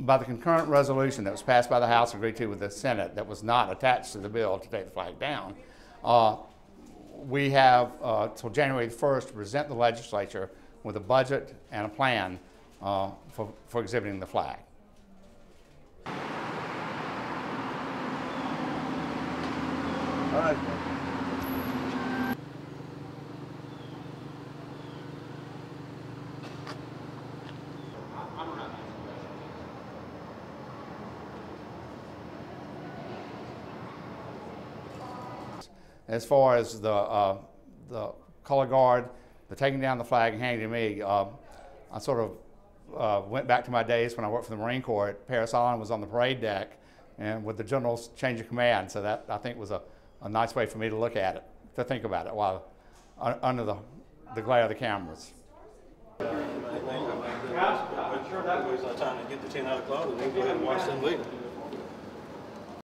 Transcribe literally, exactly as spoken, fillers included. by the concurrent resolution that was passed by the House, agreed to with the Senate, that was not attached to the bill to take the flag down, uh, we have uh, till January first to present the legislature with a budget and a plan uh, for, for exhibiting the flag. All right. As far as the, uh, the color guard, the taking down the flag and handing it to me, uh, I sort of uh, went back to my days when I worked for the Marine Corps. At Parris Island, was on the parade deck and with the general's change of command. So that, I think, was a, a nice way for me to look at it, to think about it while uh, under the, the glare of the cameras. I'm sure that was our time to get the ten out of the closet and go ahead and watch them leave.